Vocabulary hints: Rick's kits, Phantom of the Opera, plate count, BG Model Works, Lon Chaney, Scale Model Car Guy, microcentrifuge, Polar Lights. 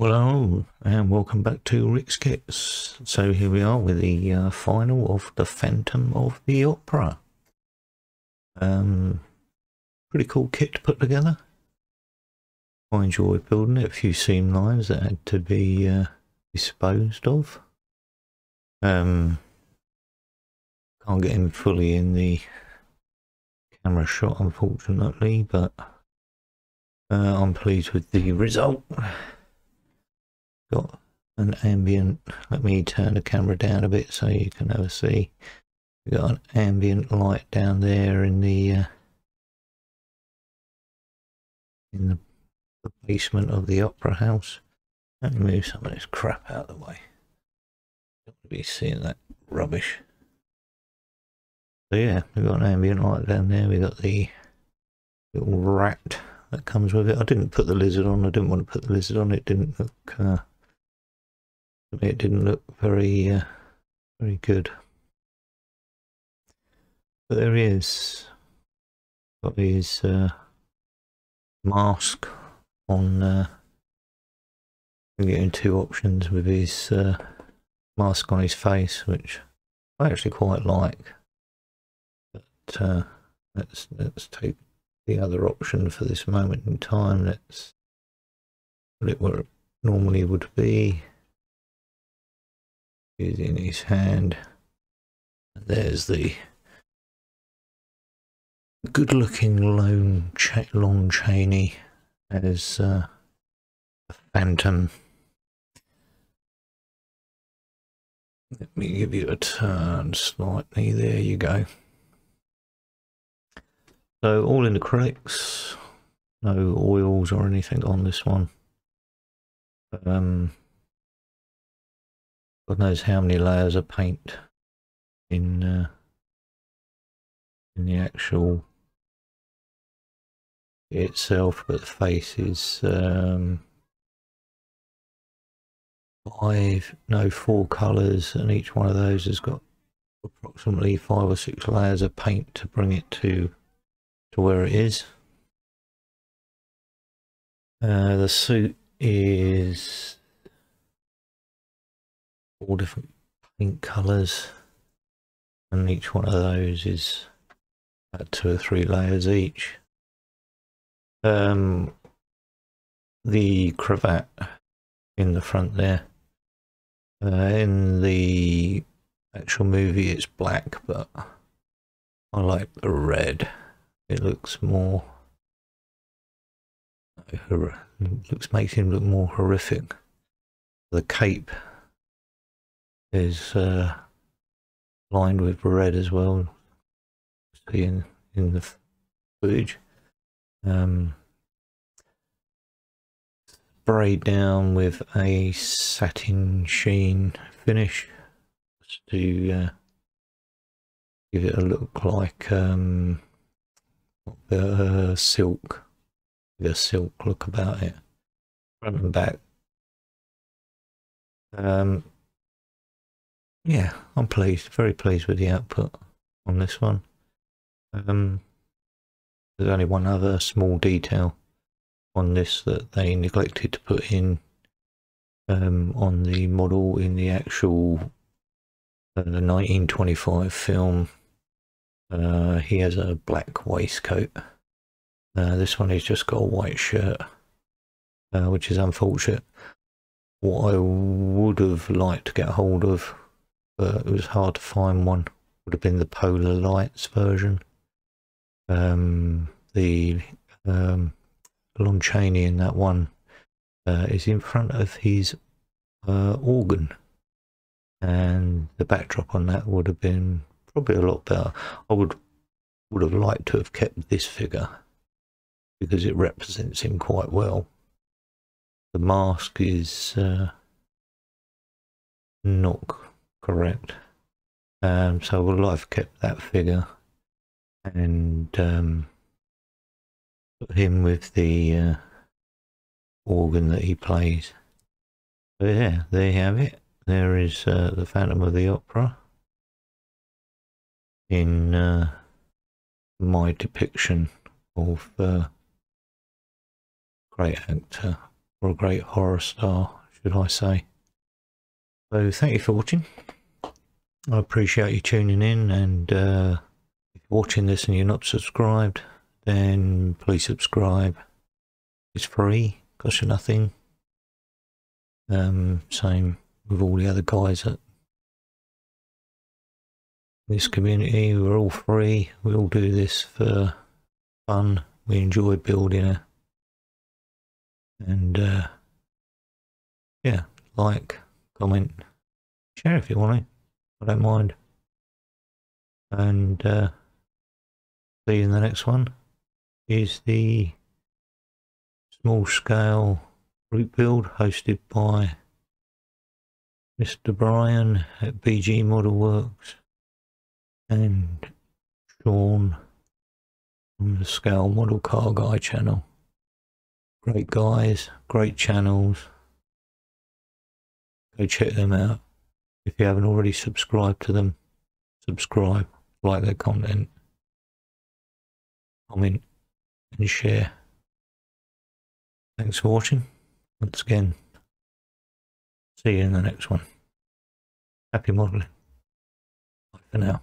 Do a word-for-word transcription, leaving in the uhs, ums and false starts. Hello and welcome back to Rick's Kits. So here we are with the uh, final of the Phantom of the Opera. Um, pretty cool kit to put together. I enjoyed building it. A few seam lines that had to be uh, disposed of. Um, can't get him fully in the camera shot, unfortunately, but uh, I'm pleased with the result. Got an ambient, let me turn the camera down a bit so you can have a see. We got an ambient light down there in the uh, in the, the basement of the opera house. Let me move some of this crap out of the way. Don't want to be seeing that rubbish. So yeah, we've got an ambient light down there. We got the little rat that comes with it. I didn't put the lizard on. I didn't want to put the lizard on. It didn't look. Uh, It didn't look very, uh, very good. But there he is. Got his uh, mask on. Uh, we're getting two options with his uh, mask on his face, which I actually quite like. But uh, let's let's take the other option for this moment in time. Let's put it where it normally would be. Is in his hand, and there's the good-looking Lon Ch- Lon Chaney as uh, a phantom. Let me give you a turn slightly. There you go. So all in acrylics, no oils or anything on this one. Um. God knows how many layers of paint in uh, in the actual itself, but the face is um, five, no, four colours, and each one of those has got approximately five or six layers of paint to bring it to to where it is. Uh, the suit is all different pink colours, and each one of those is about two or three layers each. Um, the cravat in the front there, uh, in the actual movie it's black, but I like the red. It looks more it looks makes him look more horrific. The cape is uh, lined with red as well, see in, in the footage. Um, sprayed down with a satin sheen finish to uh, give it a look like um, uh, silk, the silk look about it, front and back. Um, Yeah, I'm pleased, very pleased with the output on this one. Um, there's only one other small detail on this that they neglected to put in um, on the model in the actual uh, the nineteen twenty-five film. Uh, he has a black waistcoat. Uh, this one he's just got a white shirt, uh, which is unfortunate. What I would have liked to get hold of, but it was hard to find one, would have been the Polar Lights version. Um, the um, Lon Chaney in that one uh, is in front of his uh, organ, and the backdrop on that would have been probably a lot better. I would would have liked to have kept this figure because it represents him quite well. The mask is uh, not correct, um, so we'll have kept that figure and um, put him with the uh, organ that he plays. So yeah, there you have it. There is uh, the Phantom of the Opera in uh, my depiction of uh, great actor or a great horror star, should I say. So thank you for watching. I appreciate you tuning in, and uh, if you're watching this and you're not subscribed, then please subscribe. It's free, costs you nothing. Um, same with all the other guys at this community. We're all free, we all do this for fun, we enjoy building it. And uh, yeah, like, comment, share if you want to, I don't mind. And uh, see you in the next one. Is the small scale group build hosted by Mister Brian at B G Model Works and Sean from the Scale Model Car Guy channel. Great guys, great channels. Go check them out. If you haven't already subscribed to them, subscribe, like their content, comment and share. Thanks for watching. Once again, see you in the next one. Happy modelling. Bye for now.